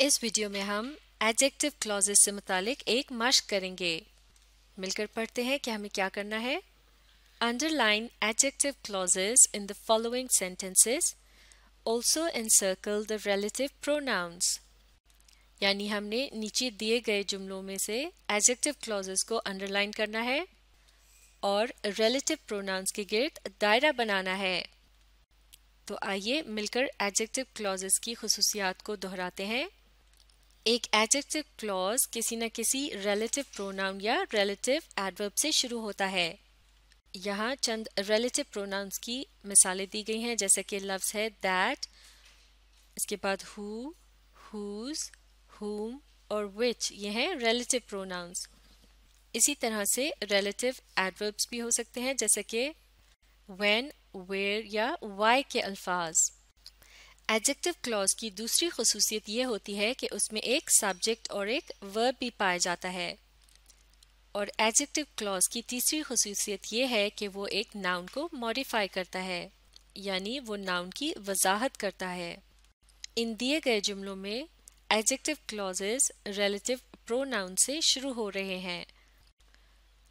इस वीडियो में हम एडजेक्टिव क्लॉजेस से मुतालिक एक मश्क करेंगे। मिलकर पढ़ते हैं कि हमें क्या करना है। Underline adjective clauses in the following sentences, also encircle the relative pronouns. यानी हमने नीचे दिए गए जुमलों में से एडजेक्टिव क्लॉजेस को अंडरलाइन करना है और रिलेटिव प्रोनाउंस के गिर्द दायरा बनाना है। तो आइए मिलकर एडजेक्टिव क्लॉजेस की खुसूसियात को दोहराते हैं। एक एडजेक्टिव क्लॉज किसी न किसी रिलेटिव प्रोनाउन या रिलेटिव एडवर्ब से शुरू होता है। यहाँ चंद रिलेटिव प्रोनाउंस की मिसालें दी गई हैं, जैसे कि लफ्ज़ है दैट, इसके बाद हु, हुज, whom और which। ये हैं रिलेटिव प्रोनाउंस। इसी तरह से रिलेटिव एडवर्ब्स भी हो सकते हैं, जैसे कि when, where या why के अल्फाज। एडजेक्टिव क्लॉज की दूसरी खसूसियत ये होती है कि उसमें एक सब्जेक्ट और एक वर्ब भी पाया जाता है। और एडजेक्टिव क्लॉज की तीसरी खसूसियत ये है कि वो एक नाउन को मॉडिफाई करता है, यानी वो नाउन की वजाहत करता है। इन दिए गए जुमलों में एडजेक्टिव क्लॉजेस रिलेटिव प्रोनाउन से शुरू हो रहे हैं।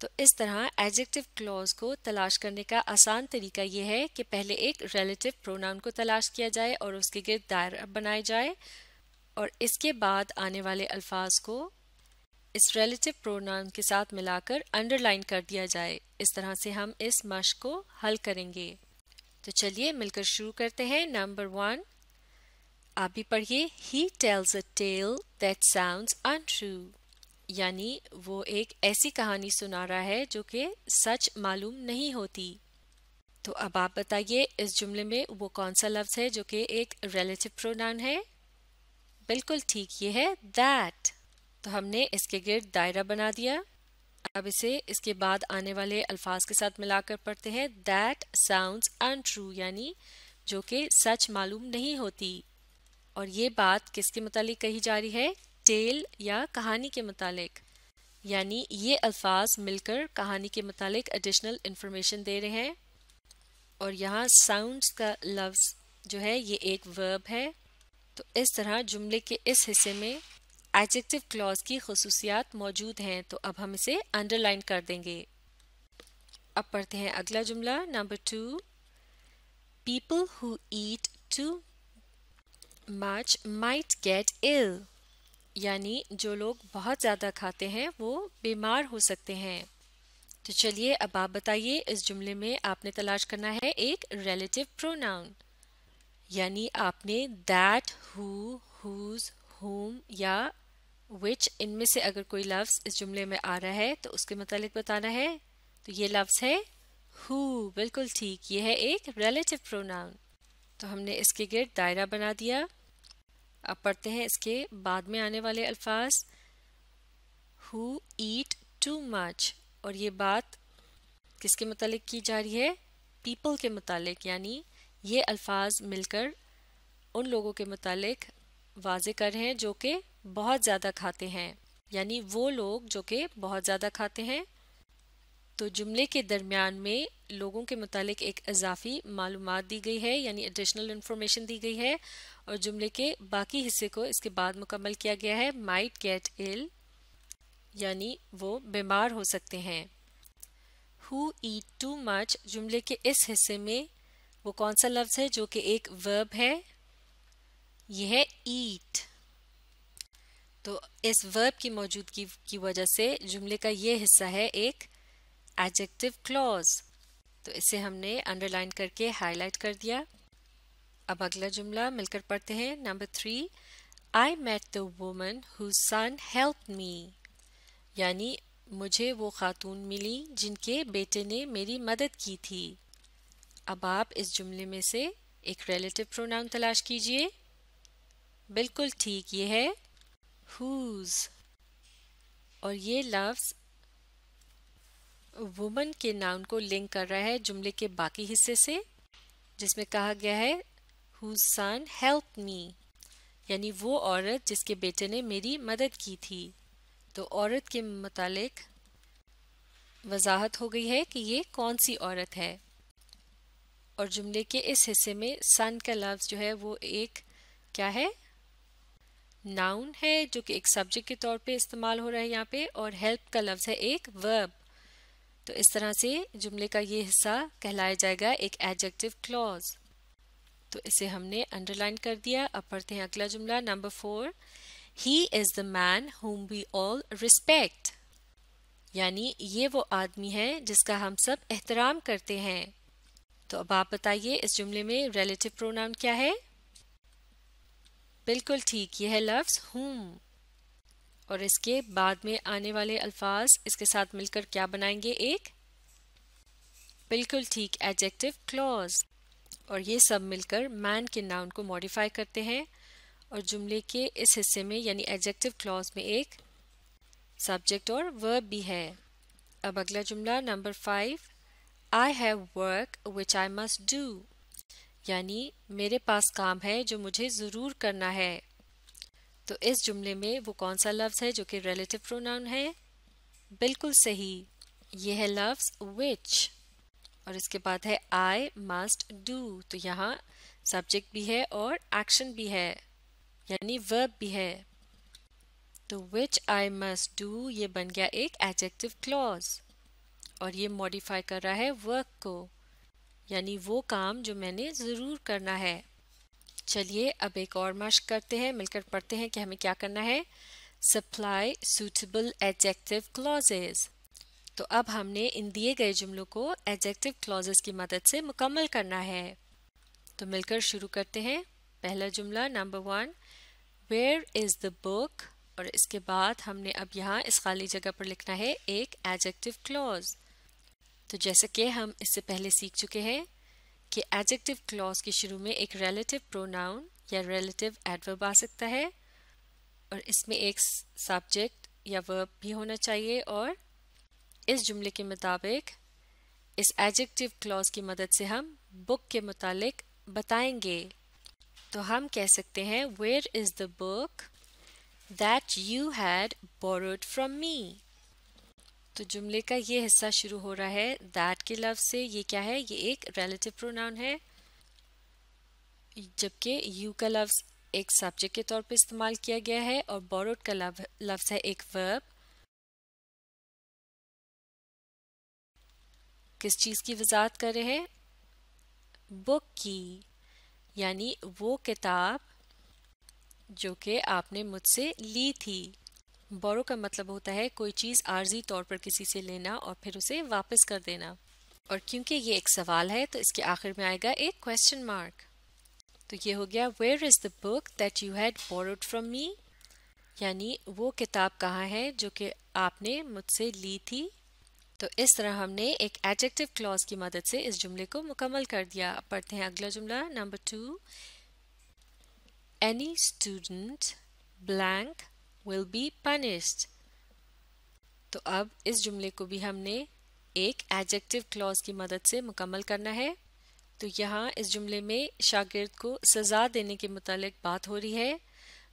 तो इस तरह एडजेक्टिव क्लॉज को तलाश करने का आसान तरीका यह है कि पहले एक रिलेटिव प्रोनाउन को तलाश किया जाए और उसके गिर्द दायरा बनाया जाए, और इसके बाद आने वाले अल्फाज को इस रिलेटिव प्रोनाउन के साथ मिलाकर अंडरलाइन कर दिया जाए। इस तरह से हम इस मश्क को हल करेंगे। तो चलिए मिलकर शुरू करते हैं। नंबर 1, आप भी पढ़िए। He tells a tale that sounds untrue। यानी वो एक ऐसी कहानी सुना रहा है जो कि सच मालूम नहीं होती। तो अब आप बताइए इस जुमले में वो कौन सा लफ्ज़ है जो कि एक रिलेटिव प्रोनाउन है। बिल्कुल ठीक, ये है दैट। तो हमने इसके गिर्द दायरा बना दिया। अब इसे इसके बाद आने वाले अल्फाज के साथ मिलाकर पढ़ते हैं। दैट साउंड्स अनट्रू, यानी जो कि सच मालूम नहीं होती। और ये बात किसके मुतालिक कही जा रही है? टेल या कहानी के मुतालिक। यानी ये अल्फाज मिलकर कहानी के मुतालिक एडिशनल इन्फॉर्मेशन दे रहे हैं। और यहाँ साउंड्स का लफ्ज़ जो है ये एक वर्ब है। तो इस तरह जुमले के इस हिस्से में एडजेक्टिव क्लॉज की खसूसियात मौजूद हैं। तो अब हम इसे अंडरलाइन कर देंगे। अब पढ़ते हैं अगला जुमला। Number 2, people who eat too much might get ill। यानी जो लोग बहुत ज़्यादा खाते हैं वो बीमार हो सकते हैं। तो चलिए अब आप बताइए इस जुमले में आपने तलाश करना है एक रिलेटिव प्रोनाउन। यानी आपने दैट, हु, हुज, हुम या विच, इनमें से अगर कोई लफ्ज़ इस जुमले में आ रहा है तो उसके मुतालिक बताना है। तो ये लफ्ज़ है हु। बिल्कुल ठीक, ये है एक रिलेटिव प्रोनाउन। तो हमने इसके गिर्द दायरा बना दिया। अब पढ़ते हैं इसके बाद में आने वाले अल्फाज। हु ईट टू मच, और ये बात किसके मुतालिक की जा रही है? पीपल के मुतालिक। यानी ये अल्फाज मिलकर उन लोगों के मुतालिक वाजे कर रहे हैं जो कि बहुत ज़्यादा खाते हैं, यानी वो लोग जो कि बहुत ज़्यादा खाते हैं। तो जुमले के दरमियान में लोगों के मुतालिक एक इजाफी मालूमात दी गई है, यानी एडिशनल इन्फॉर्मेशन दी गई है। और जुमले के बाकी हिस्से को इसके बाद मुकम्मल किया गया है। माइट गेट इल, यानी वो बीमार हो सकते हैं। हु ईट टू मच, जुमले के इस हिस्से में वो कौन सा लफ्ज़ है जो कि एक वर्ब है? यह है ईट। तो इस वर्ब की मौजूदगी की वजह से जुमले का ये हिस्सा है एक एडजेक्टिव क्लॉज। तो इसे हमने अंडरलाइन करके हाईलाइट कर दिया। अब अगला जुमला मिलकर पढ़ते हैं। Number 3, I met the woman whose son help me. यानी मुझे वो खातून मिली जिनके बेटे ने मेरी मदद की थी। अब आप इस जुमले में से एक रिलेटिव प्रोनाउन तलाश कीजिए। बिल्कुल ठीक, ये है हुज। और ये लफ्ज़ वुमन के नाउन को लिंक कर रहा है जुमले के बाकी हिस्से से, जिसमें कहा गया है हुज सन हेल्प मी, यानी वो औरत जिसके बेटे ने मेरी मदद की थी। तो औरत के मुतालिक वजाहत हो गई है कि ये कौन सी औरत है। और जुमले के इस हिस्से में सन का लफ्ज़ जो है वो एक क्या है? नाउन है जो कि एक सब्जेक्ट के तौर पे इस्तेमाल हो रहा है यहाँ पे, और हेल्प का लफ्ज़ है एक वर्ब। तो इस तरह से जुमले का ये हिस्सा कहलाया जाएगा एक एडजेक्टिव क्लॉज। तो इसे हमने अंडरलाइन कर दिया। अब पढ़ते हैं अगला जुमला number 4, he is the man whom we all respect, यानी ये वो आदमी है जिसका हम सब एहतराम करते हैं। तो अब आप बताइए इस जुमले में रिलेटिव प्रोनाउन क्या है। बिल्कुल ठीक, यह है लफ्ज़ whom, और इसके बाद में आने वाले अल्फाज इसके साथ मिलकर क्या बनाएंगे, एक बिल्कुल ठीक एडजेक्टिव क्लॉज, और ये सब मिलकर मैन के नाउन को मॉडिफाई करते हैं और जुमले के इस हिस्से में यानी एडजेक्टिव क्लॉज में एक सब्जेक्ट और वर्ब भी है। अब अगला जुमला number 5, I have work which I must do, यानी मेरे पास काम है जो मुझे ज़रूर करना है। तो इस जुमले में वो कौन सा लफ्ज़ है जो कि रिलेटिव प्रोनाउन है। बिल्कुल सही, यह है लफ्ज़ विच, और इसके बाद है आई मस्ट डू। तो यहाँ सब्जेक्ट भी है और एक्शन भी है यानी वर्ब भी है। तो विच आई मस्ट डू ये बन गया एक एडजेक्टिव क्लॉज, और ये मॉडिफाई कर रहा है वर्क को यानी वो काम जो मैंने ज़रूर करना है। चलिए अब एक और मश्क करते हैं, मिलकर पढ़ते हैं कि हमें क्या करना है। Supply suitable adjective clauses. तो अब हमने इन दिए गए जुमलों को एडजेक्टिव क्लॉजेस की मदद से मुकम्मल करना है। तो मिलकर शुरू करते हैं। पहला जुमला number 1, where is the book, और इसके बाद हमने अब यहाँ इस खाली जगह पर लिखना है एक एडजेक्टिव क्लॉज। तो जैसे कि हम इससे पहले सीख चुके हैं कि एडजेक्टिव क्लॉज के शुरू में एक रिलेटिव प्रोनाउन या रिलेटिव एडवर्ब आ सकता है, और इसमें एक सब्जेक्ट या वर्ब भी होना चाहिए, और इस जुमले के मुताबिक इस एडजेक्टिव क्लॉज की मदद से हम बुक के मुतालिक बताएंगे। तो हम कह सकते हैं where is the book that you had borrowed from me. तो जुमले का ये हिस्सा शुरू हो रहा है दैट के लफ्ज़ से। ये क्या है, ये एक रिलेटिव प्रोनाउन है, जबकि यू का लफ्ज़ एक सब्जेक्ट के तौर पे इस्तेमाल किया गया है और बोरोड का लफ्ज़ है एक वर्ब। किस चीज़ की वजाहत कर रहे हैं, बुक की, यानी वो किताब जो कि आपने मुझसे ली थी। बोरो का मतलब होता है कोई चीज़ आर्जी तौर पर किसी से लेना और फिर उसे वापस कर देना, और क्योंकि ये एक सवाल है तो इसके आखिर में आएगा एक क्वेश्चन मार्क। तो ये हो गया where is the book that you had borrowed from me, यानी वो किताब कहाँ है जो कि आपने मुझसे ली थी। तो इस तरह हमने एक एडजेक्टिव क्लॉज की मदद से इस जुमले को मुकम्मल कर दिया। अब पढ़ते हैं अगला जुमला number 2, any student blank will be punished। तो अब इस जुमले को भी हमने एक एडजेक्टिव क्लॉज की मदद से मुकम्मल करना है। तो यहाँ इस जुमले में शागिर्द को सज़ा देने के मुतालिक बात हो रही है,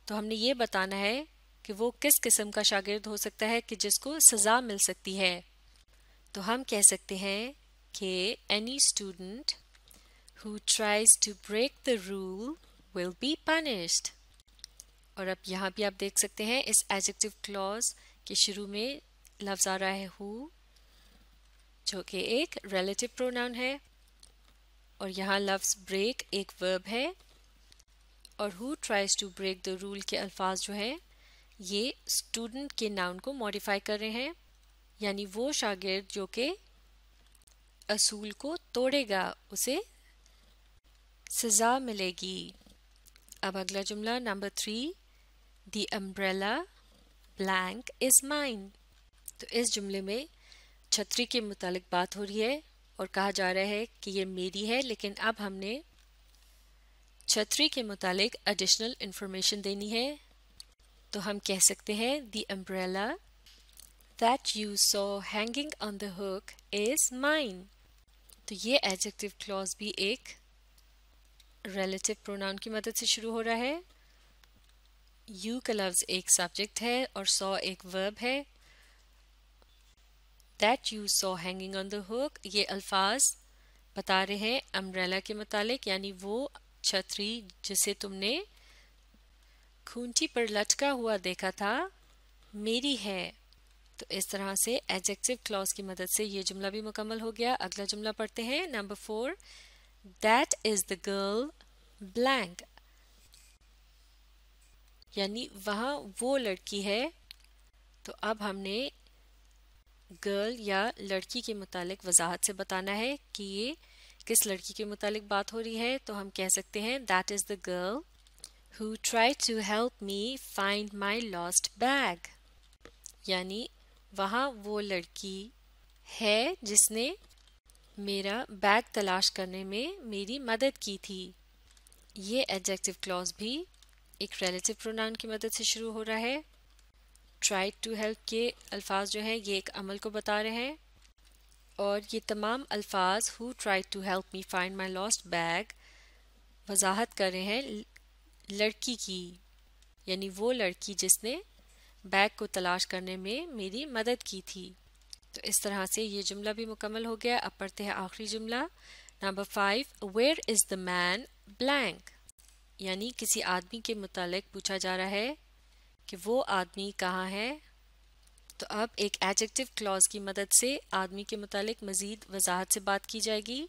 तो हमने ये बताना है कि वो किस किस्म का शागिर्द हो सकता है कि जिसको सज़ा मिल सकती है। तो हम कह सकते हैं कि any student who tries to break the rule will be punished। और अब यहाँ भी आप देख सकते हैं इस एडजेक्टिव क्लॉज के शुरू में लफ्ज़ आ रहा है हु, जो कि एक रिलेटिव प्रोनाउन है, और यहाँ लफ्ज़ ब्रेक एक वर्ब है, और who tries to break the rule के अल्फाज जो हैं ये स्टूडेंट के नाउन को मॉडिफाई कर रहे हैं यानी वो शागिर्द जो कि असूल को तोड़ेगा उसे सज़ा मिलेगी। अब अगला जुमला number 3, The umbrella blank is mine। तो इस जुमले में छतरी के मुतालिक बात हो रही है और कहा जा रहा है कि ये मेरी है, लेकिन अब हमने छतरी के मुतालिक एडिशनल इन्फॉर्मेशन देनी है। तो हम कह सकते हैं The umbrella that you saw hanging on the hook is mine। तो ये एडजेक्टिव क्लॉज भी एक रिलेटिव प्रोनाउन की मदद से शुरू हो रहा है। यू का लफ्ज़ एक सब्जेक्ट है और सॉ एक वर्ब है। That you saw hanging on the hook ये अल्फाज बता रहे हैं अम्ब्रेला के मुतालिक यानी वो छतरी जिसे तुमने खूंटी पर लटका हुआ देखा था मेरी है। तो इस तरह से एडजेक्टिव क्लॉज की मदद से ये जुमला भी मुकम्मल हो गया। अगला जुमला पढ़ते हैं number 4, that is the girl blank, यानी वहाँ वो लड़की है। तो अब हमने गर्ल या लड़की के मुतालिक वजाहत से बताना है कि ये किस लड़की के मुतालिक बात हो रही है। तो हम कह सकते हैं that is the girl who try to help me find my lost bag, यानी वहाँ वो लड़की है जिसने मेरा बैग तलाश करने में मेरी मदद की थी। ये एडजेक्टिव क्लॉज भी एक रिलेटिव प्रोनाउन की मदद से शुरू हो रहा है। ट्राई टू हेल्प के अल्फाज जो हैं ये एक अमल को बता रहे हैं, और ये तमाम अल्फाज who try to help me find my lost bag वजाहत कर रहे हैं लड़की की, यानी वो लड़की जिसने बैग को तलाश करने में मेरी मदद की थी। तो इस तरह से ये जुमला भी मुकम्मल हो गया। अब पढ़ते हैं आखिरी जुमला number 5, where is the man blank, यानी किसी आदमी के मुतालिक पूछा जा रहा है कि वो आदमी कहाँ है। तो अब एक एडजेक्टिव क्लॉज की मदद से आदमी के मुतालिक मज़ीद वजाहत से बात की जाएगी।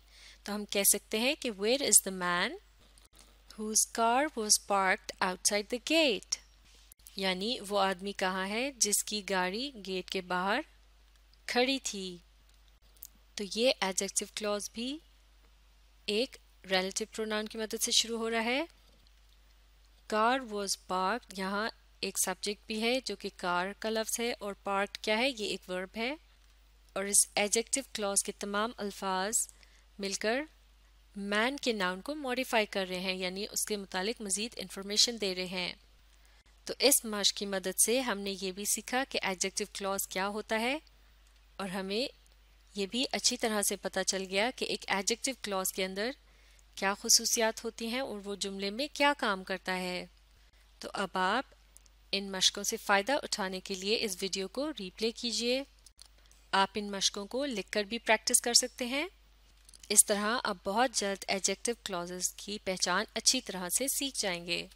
तो हम कह सकते हैं कि where is the man whose car was parked outside the gate, यानी वो आदमी कहाँ है जिसकी गाड़ी गेट के बाहर खड़ी थी। तो ये एडजेक्टिव क्लॉज भी एक रिलेटिव प्रोनाउन की मदद से शुरू हो रहा है। कार वाज पार्क्ड, यहाँ एक सब्जेक्ट भी है जो कि कार का लफ्ज़ है, और पार्क्ड क्या है, ये एक वर्ब है। और इस एडजेक्टिव क्लॉज के तमाम अल्फाज मिलकर मैन के नाउन को मॉडिफाई कर रहे हैं, यानी उसके मुतालिक मज़ीद इन्फॉर्मेशन दे रहे हैं। तो इस मश्क की मदद से हमने ये भी सीखा कि एडजेक्टिव क्लॉज क्या होता है, और हमें ये भी अच्छी तरह से पता चल गया कि एक एडजेक्टिव क्लॉज के अंदर क्या खुसूसियात होती हैं और वो जुमले में क्या काम करता है। तो अब आप इन मश्कों से फ़ायदा उठाने के लिए इस वीडियो को रीप्ले कीजिए। आप इन मश्कों को लिखकर भी प्रैक्टिस कर सकते हैं। इस तरह आप बहुत जल्द एडजेक्टिव क्लॉजेस की पहचान अच्छी तरह से सीख जाएंगे।